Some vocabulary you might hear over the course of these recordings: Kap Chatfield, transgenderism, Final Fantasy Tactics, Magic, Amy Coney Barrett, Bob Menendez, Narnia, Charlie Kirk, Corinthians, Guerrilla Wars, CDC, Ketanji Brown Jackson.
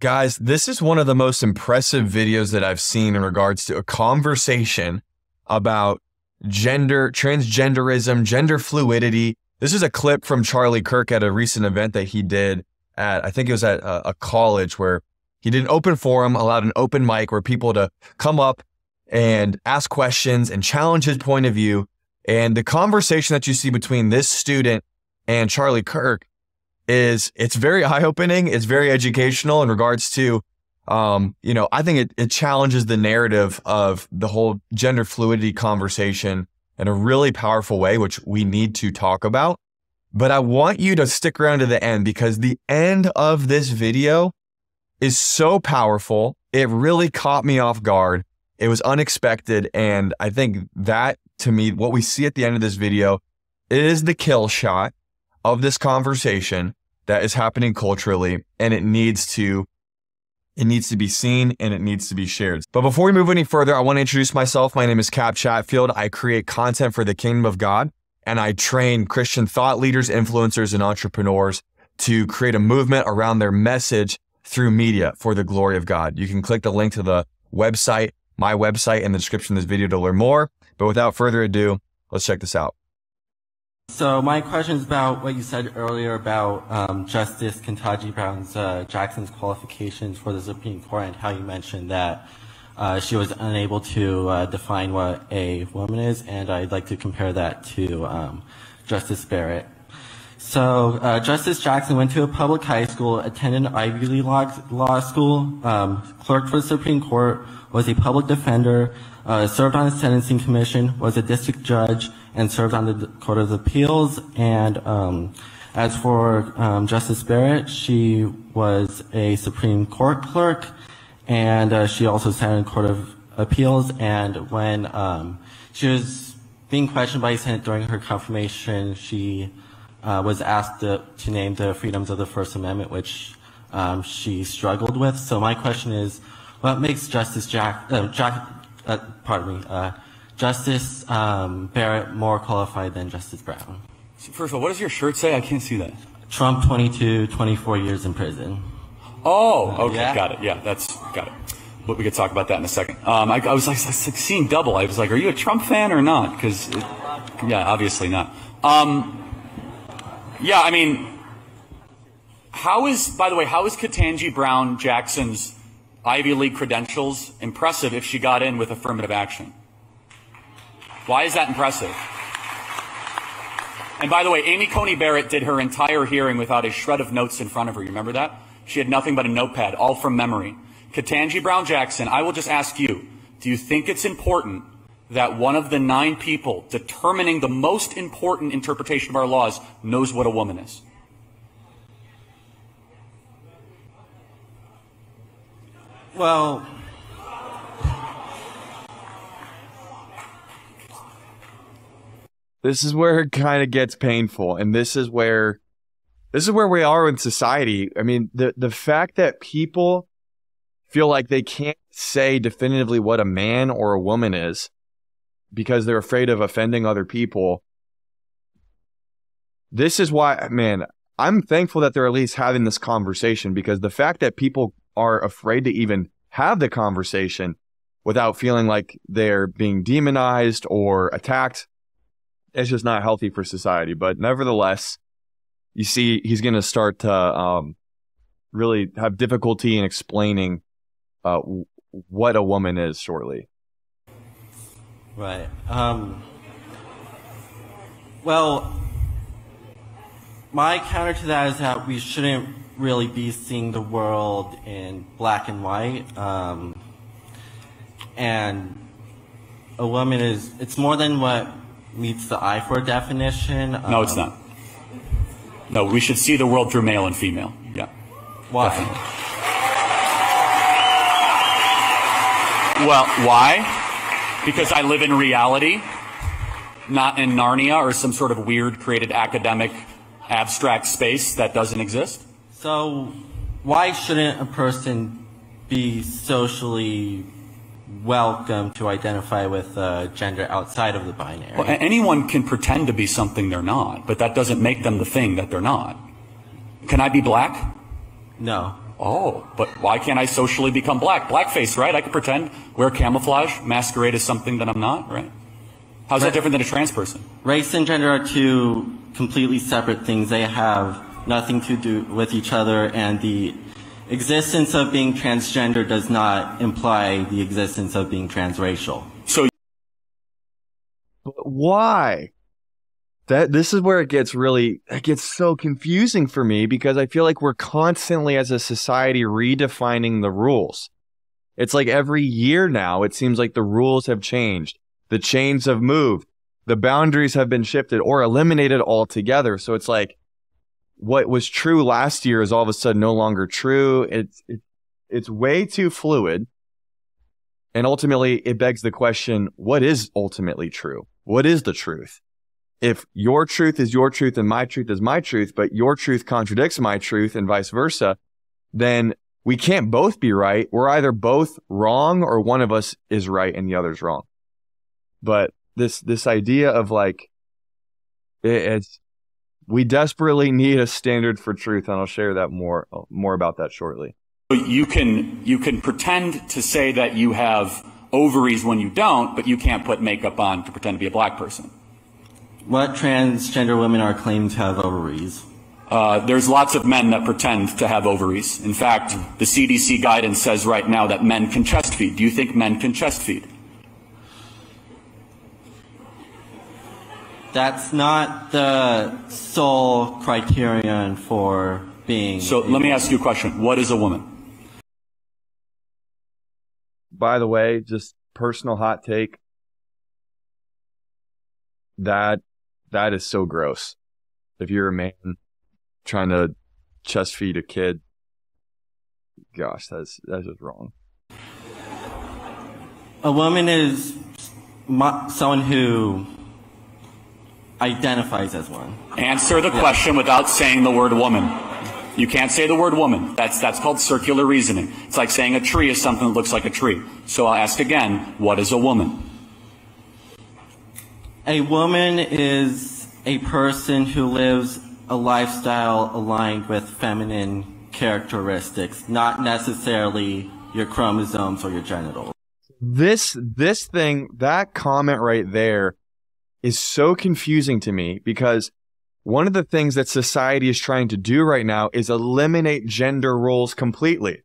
Guys, this is one of the most impressive videos that I've seen in regards to a conversation about gender, transgenderism, gender fluidity. This is a clip from Charlie Kirk at a recent event that he did at, I think it was at a college, where he did an open forum, allowed an open mic where people to come up and ask questions and challenge his point of view. And the conversation that you see between this student and Charlie Kirk is, it's very eye-opening. It's very educational in regards to, you know, I think it challenges the narrative of the whole gender fluidity conversation in a really powerful way, which we need to talk about. But I want you to stick around to the end, because the end of this video is so powerful. It really caught me off guard. It was unexpected. And I think that, to me, what we see at the end of this video is the kill shot of this conversation that is happening culturally, and it needs to be seen and it needs to be shared. But before we move any further, I want to introduce myself. My name is Kap Chatfield. I create content for the Kingdom of God, and I train Christian thought leaders, influencers, and entrepreneurs to create a movement around their message through media for the glory of God. You can click the link to the website, my website, in the description of this video to learn more. But without further ado, let's check this out. So my question is about what you said earlier about Justice Ketanji Brown Jackson's qualifications for the Supreme Court, and how you mentioned that she was unable to define what a woman is, and I'd like to compare that to Justice Barrett. So Justice Jackson went to a public high school, attended an Ivy League law school, clerked for the Supreme Court, was a public defender, served on the Sentencing Commission, was a district judge, and served on the Court of Appeals. And as for Justice Barrett, she was a Supreme Court clerk, and she also sat in the Court of Appeals. And when she was being questioned by the Senate during her confirmation, she was asked to name the freedoms of the First Amendment, which she struggled with. So my question is, what makes Justice Justice Barrett more qualified than Justice Brown? First of all, what does your shirt say? I can't see that. Trump 22, 24 years in prison. Oh, okay, yeah. Got it. Yeah, that's, got it. But we could talk about that in a second. I was like seeing double. I was like, are you a Trump fan or not? Because, yeah, obviously not. Yeah, I mean, how is, by the way, how is Ketanji Brown Jackson's Ivy League credentials impressive if she got in with affirmative action? Why is that impressive? And by the way, Amy Coney Barrett did her entire hearing without a shred of notes in front of her. You remember that? She had nothing but a notepad, all from memory. Ketanji Brown Jackson, I will just ask you, do you think it's important that one of the 9 people determining the most important interpretation of our laws knows what a woman is? Well, this is where it kind of gets painful, and this is where we are in society. I mean, the fact that people feel like they can't say definitively what a man or a woman is because they're afraid of offending other people. This is why, man, I'm thankful that they're at least having this conversation, because the fact that people are afraid to even have the conversation without feeling like they're being demonized or attacked, it's just not healthy for society. But nevertheless, you see he's going to start to really have difficulty in explaining what a woman is shortly. Right. Well, my counter to that is that we shouldn't really be seeing the world in black and white, and a woman is, it's more than what meets the eye for a definition. No, it's not. No, we should see the world through male and female. Yeah. Why? Definitely. Well, why? Because I live in reality, not in Narnia or some sort of weird created academic abstract space that doesn't exist. So why shouldn't a person be socially welcome to identify with gender outside of the binary? Well, anyone can pretend to be something they're not, but that doesn't make them the thing that they're not. Can I be black? No. Oh, but why can't I socially become black? Blackface, right? I can pretend, wear camouflage, masquerade as something that I'm not, right? How's that different than a trans person? Race and gender are two completely separate things. They have nothing to do with each other, and the existence of being transgender does not imply the existence of being transracial. So, but why? This is where it gets so confusing for me, because I feel like we're constantly as a society redefining the rules. It's like every year now, it seems like the rules have changed. The chains have moved. The boundaries have been shifted or eliminated altogether. So it's like what was true last year is all of a sudden no longer true. It's way too fluid. And ultimately, it begs the question, what is ultimately true? What is the truth? If your truth is your truth and my truth is my truth, but your truth contradicts my truth and vice versa, then we can't both be right. We're either both wrong or one of us is right and the other's wrong. But this idea of like, we desperately need a standard for truth, and I'll share that more about that shortly. You can pretend to say that you have ovaries when you don't, but you can't put makeup on to pretend to be a black person. What transgender women are claimed to have ovaries? There's lots of men that pretend to have ovaries. In fact, the CDC guidance says right now that men can chest feed. Do you think men can chest feed? That's not the sole criterion for being... So let me ask you a question. What is a woman? By the way, just personal hot take. That is so gross. If you're a man trying to chest feed a kid, gosh, that's just wrong. A woman is someone who identifies as one. Answer the question without saying the word woman. You can't say the word woman. That's called circular reasoning. It's like saying a tree is something that looks like a tree. So I'll ask again, what is a woman? A woman is a person who lives a lifestyle aligned with feminine characteristics, not necessarily your chromosomes or your genitals. This thing, that comment right there is so confusing to me, because one of the things that society is trying to do right now is eliminate gender roles completely.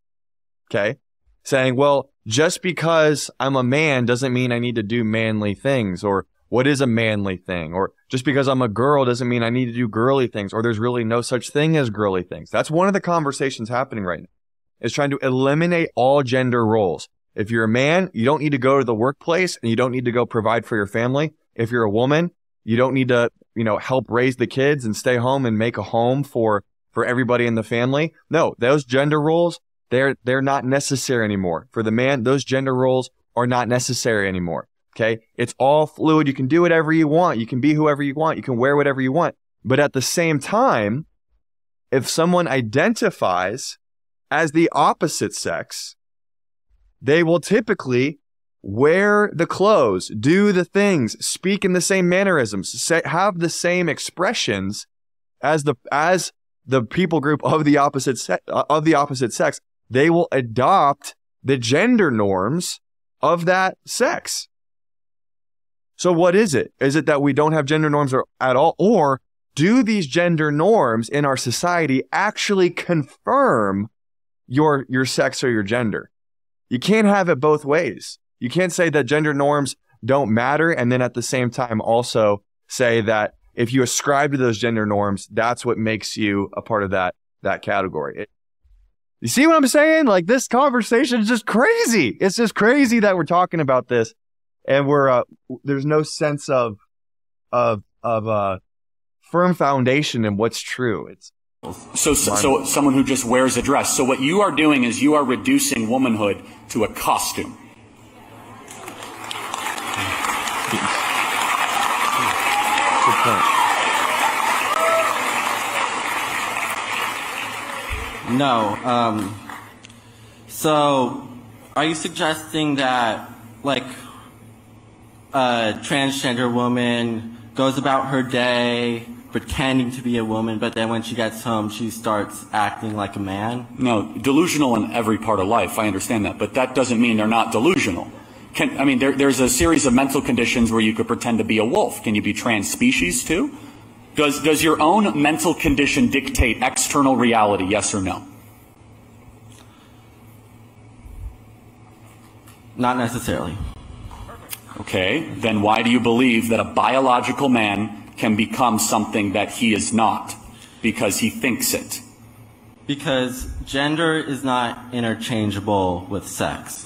Okay? Saying, well, just because I'm a man doesn't mean I need to do manly things, or what is a manly thing? Or just because I'm a girl doesn't mean I need to do girly things, or there's really no such thing as girly things. That's one of the conversations happening right now, is trying to eliminate all gender roles. If you're a man, you don't need to go to the workplace and you don't need to go provide for your family. If you're a woman, you don't need to, help raise the kids and stay home and make a home for everybody in the family. No, those gender roles, they're not necessary anymore. For the man, those gender roles are not necessary anymore. Okay, it's all fluid. You can do whatever you want. You can be whoever you want. You can wear whatever you want. But at the same time, if someone identifies as the opposite sex, they will typically wear the clothes, do the things, speak in the same mannerisms, have the same expressions as the people group of the opposite sex. They will adopt the gender norms of that sex. So what is it? Is it that we don't have gender norms at all? Or do these gender norms in our society actually confirm your sex or your gender? You can't have it both ways. You can't say that gender norms don't matter and then at the same time also say that if you ascribe to those gender norms, that's what makes you a part of that category. You see what I'm saying? Like, this conversation is just crazy. It's just crazy that we're talking about this. And we're there's no sense of firm foundation in what's true. It's so someone who just wears a dress. So what you are doing is you are reducing womanhood to a costume. Good point. No. So are you suggesting that, like, a transgender woman goes about her day pretending to be a woman, but then when she gets home, she starts acting like a man? No, delusional in every part of life, I understand that, but that doesn't mean they're not delusional. I mean, there's a series of mental conditions where you could pretend to be a wolf. Can you be trans-species too? Does your own mental condition dictate external reality, yes or no? Not necessarily. Okay, then why do you believe that a biological man can become something that he is not? Because he thinks it. Because gender is not interchangeable with sex.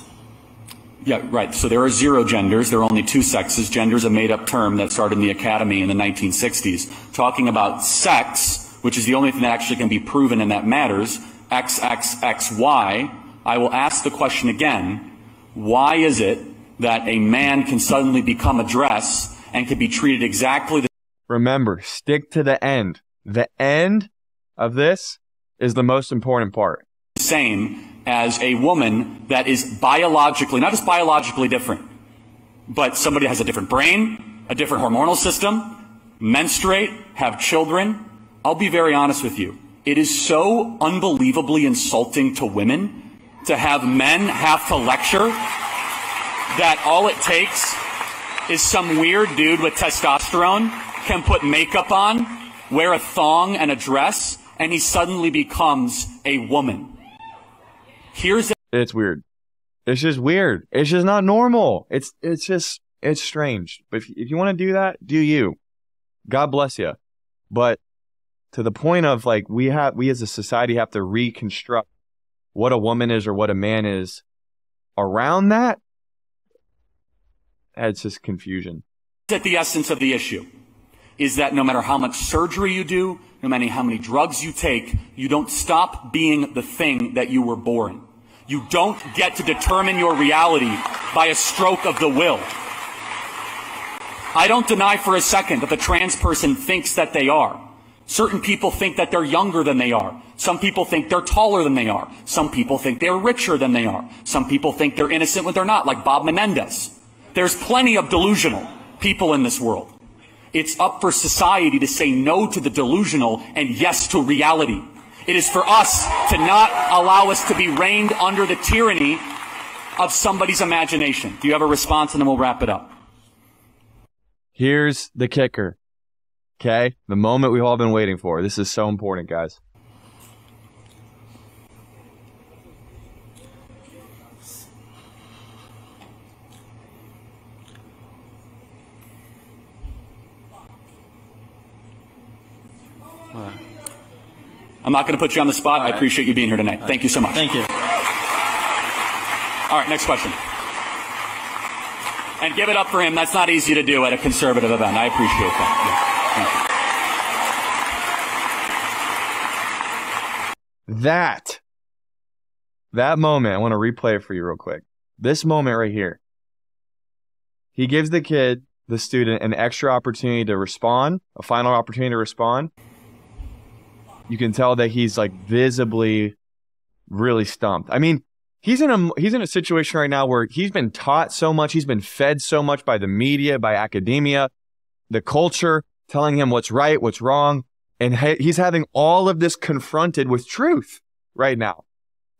Yeah, right. So there are zero genders. There are only two sexes. Gender is a made-up term that started in the academy in the 1960s. Talking about sex, which is the only thing that actually can be proven and that matters, XXXY, I will ask the question again, why is it that a man can suddenly become a dress and can be treated exactly the same? Remember, stick to the end. The end of this is the most important part. Same as a woman that is biologically, not just biologically different, but somebody has a different brain, a different hormonal system, menstruate, have children. I'll be very honest with you. It is so unbelievably insulting to women to have men have to lecture that all it takes is some weird dude with testosterone can put makeup on, wear a thong and a dress, and he suddenly becomes a woman. Here's it's weird. It's just weird. It's just not normal. It's strange. But if you want to do that, do you. God bless you. But to the point of like we as a society have to reconstruct what a woman is or what a man is around that. It's just confusion. At the essence of the issue is that no matter how much surgery you do, no matter how many drugs you take, you don't stop being the thing that you were born. You don't get to determine your reality by a stroke of the will. I don't deny for a second that the trans person thinks that they are. Certain people think that they're younger than they are. Some people think they're taller than they are. Some people think they're richer than they are. Some people think they're innocent when they're not, like Bob Menendez. There's plenty of delusional people in this world. It's up for society to say no to the delusional and yes to reality. It is for us to not allow us to be reigned under the tyranny of somebody's imagination. Do you have a response? And then we'll wrap it up. Here's the kicker. Okay? The moment we've all been waiting for. This is so important, guys. I'm not going to put you on the spot. Right. I appreciate you being here tonight. Right. Thank you so much. Thank you. All right, next question. And give it up for him. That's not easy to do at a conservative event. I appreciate that. Yeah. Thank you. That moment, I want to replay it for you real quick. This moment right here. He gives the kid, the student, an extra opportunity to respond, a final opportunity to respond. You can tell that he's like visibly really stumped. I mean, he's in a situation right now where he's been taught so much. He's been fed so much by the media, by academia, the culture, telling him what's right, what's wrong. And he's having all of this confronted with truth right now.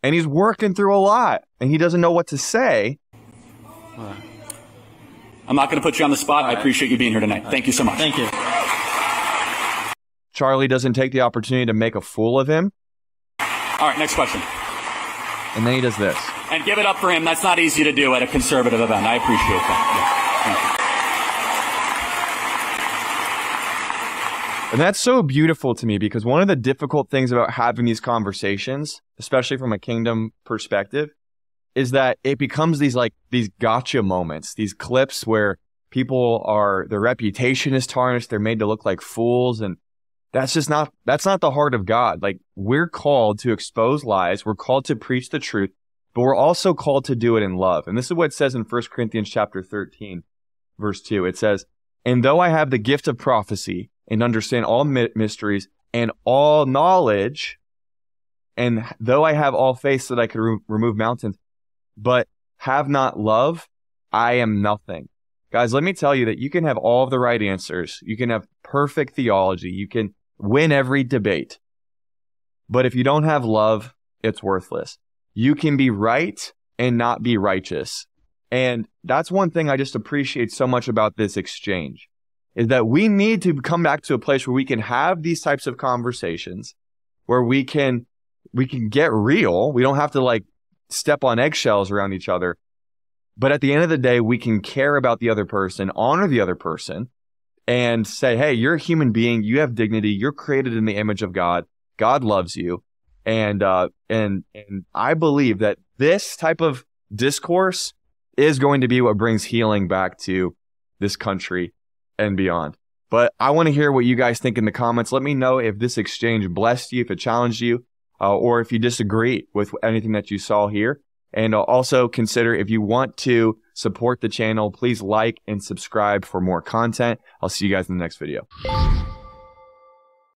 And he's working through a lot and he doesn't know what to say. I'm not going to put you on the spot. I appreciate you being here tonight. Thank you so much. Thank you. Charlie doesn't take the opportunity to make a fool of him. All right, next question. And then he does this. And give it up for him. That's not easy to do at a conservative event. I appreciate that. Yeah. Thank you. And that's so beautiful to me because one of the difficult things about having these conversations, especially from a kingdom perspective, is that it becomes these gotcha moments, these clips where people are, their reputation is tarnished. They're made to look like fools. And that's not the heart of God. Like, we're called to expose lies. We're called to preach the truth, but we're also called to do it in love. And this is what it says in 1 Corinthians chapter 13, verse 2. It says, and though I have the gift of prophecy and understand all mysteries and all knowledge, and though I have all faith so that I could remove mountains, but have not love, I am nothing. Guys, let me tell you that you can have all of the right answers. You can have perfect theology. You can win every debate. But if you don't have love, it's worthless. You can be right and not be righteous. And that's one thing I just appreciate so much about this exchange, is that we need to come back to a place where we can have these types of conversations, where we can get real. We don't have to like step on eggshells around each other. But at the end of the day, we can care about the other person, honor the other person, and say, hey, you're a human being. You have dignity. You're created in the image of God. God loves you. And I believe that this type of discourse is going to be what brings healing back to this country and beyond. But I want to hear what you guys think in the comments. Let me know if this exchange blessed you, if it challenged you, or if you disagree with anything that you saw here. And also consider, if you want to support the channel, please like and subscribe for more content. I'll see you guys in the next video.